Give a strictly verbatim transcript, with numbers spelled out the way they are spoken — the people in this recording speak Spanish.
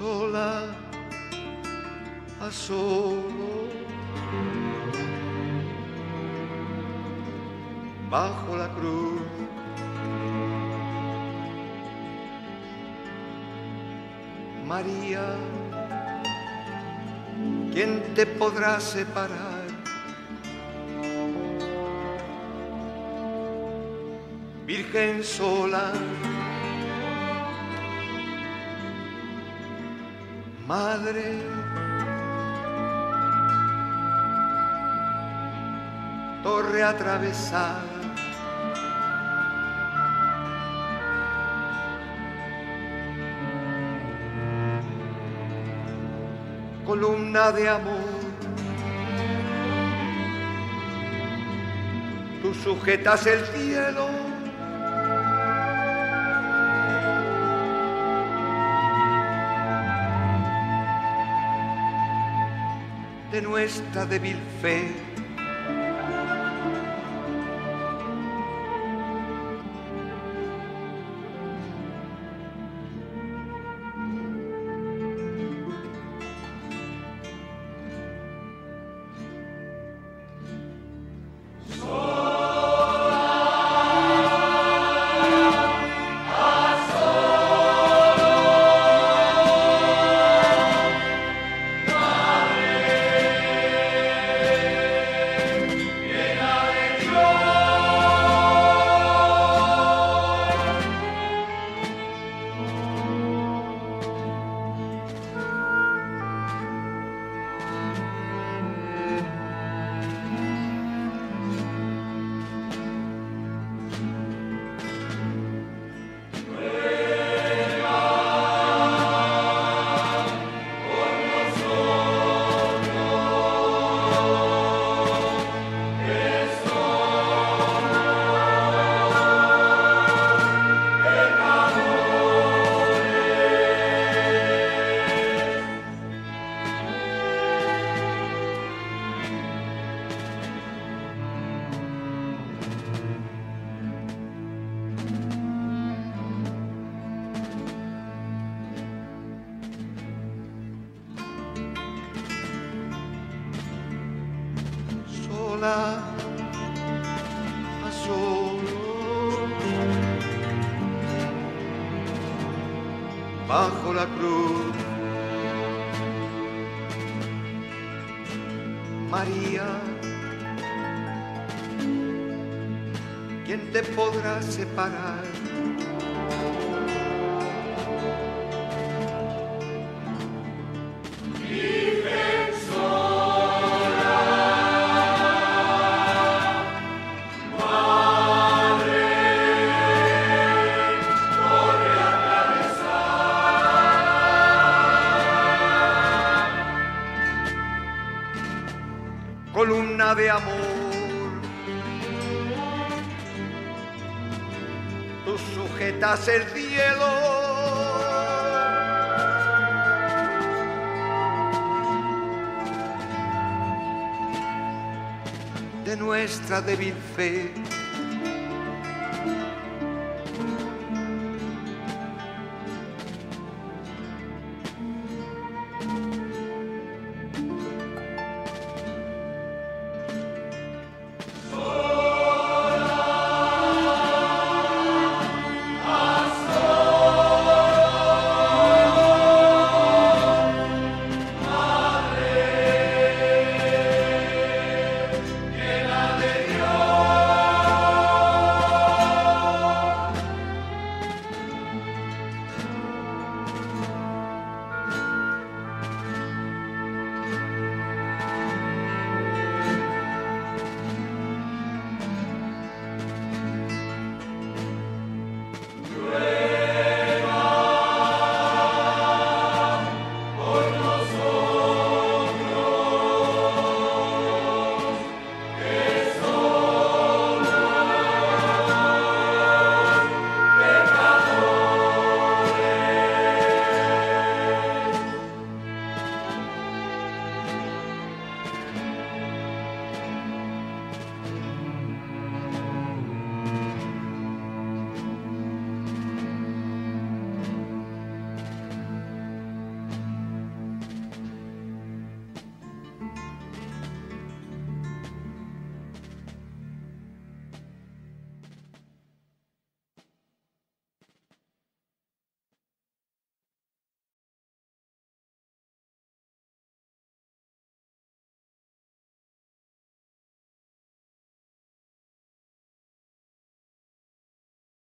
sola, a solo, bajo la cruz. María, ¿quién te podrá separar? Virgen sola, Madre, torre atravesada, columna de amor, tú sujetas el cielo. De nuestra débil fe, a solo, bajo la cruz. María, ¿quién te podrá separar? Columna de amor, tú sujetas el cielo, de nuestra débil fe.